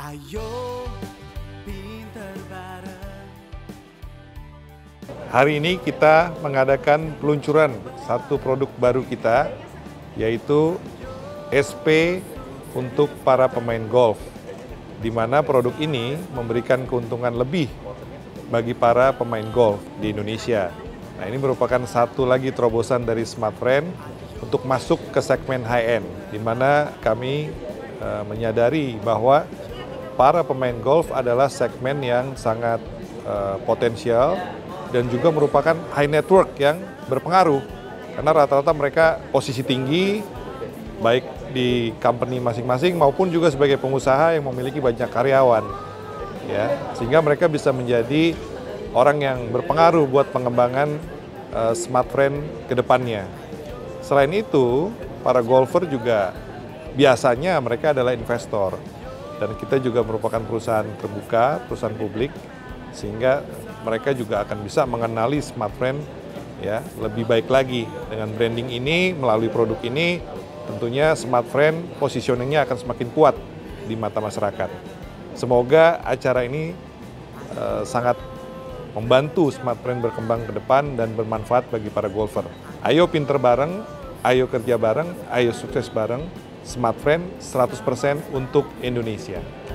Ayo pinter bareng. Hari ini kita mengadakan peluncuran satu produk baru kita, yaitu SP untuk para pemain golf, di mana produk ini memberikan keuntungan lebih bagi para pemain golf di Indonesia. Nah, ini merupakan satu lagi terobosan dari Smartfriend untuk masuk ke segmen high-end, di mana kami menyadari bahwa para pemain golf adalah segmen yang sangat potensial dan juga merupakan high net worth yang berpengaruh, karena rata-rata mereka posisi tinggi, baik di company masing-masing maupun juga sebagai pengusaha yang memiliki banyak karyawan, ya, sehingga mereka bisa menjadi orang yang berpengaruh buat pengembangan Smartfriend ke depannya. Selain itu, para golfer juga biasanya mereka adalah investor, dan kita juga merupakan perusahaan terbuka, perusahaan publik, sehingga mereka juga akan bisa mengenali Smartfriend, ya, lebih baik lagi dengan branding ini, melalui produk ini. Tentunya Smartfriend positioningnya akan semakin kuat di mata masyarakat. Semoga acara ini sangat membantu Smartfriend berkembang ke depan dan bermanfaat bagi para golfer. Ayo pinter bareng, ayo kerja bareng, ayo sukses bareng. Smartfriend 100% untuk Indonesia.